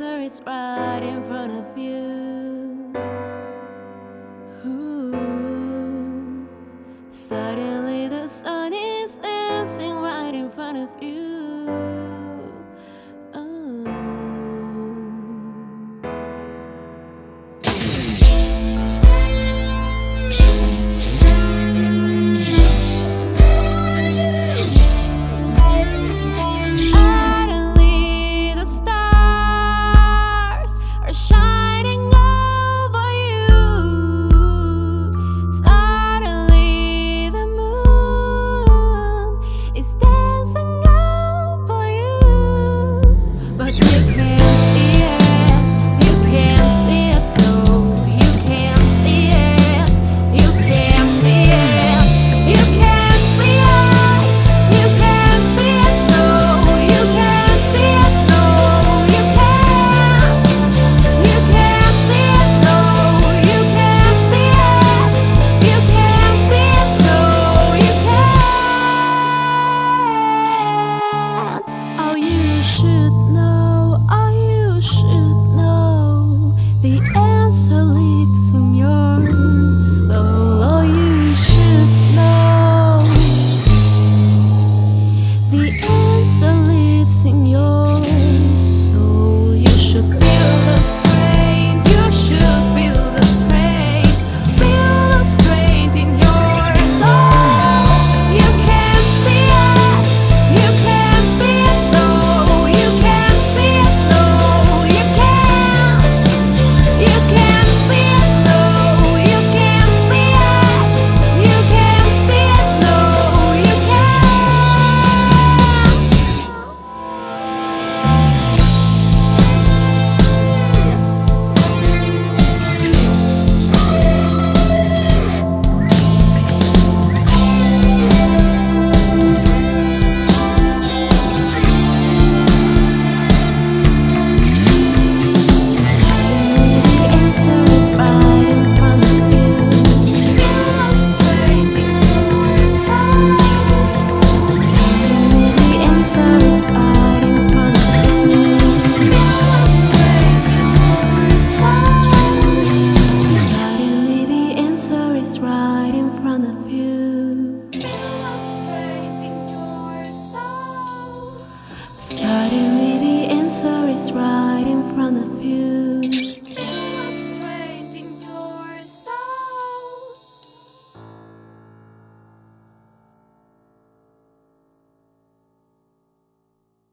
answer is right in front of you. Ooh. Suddenly the sun is dancing right in front of you. Suddenly the answer is right in front of you.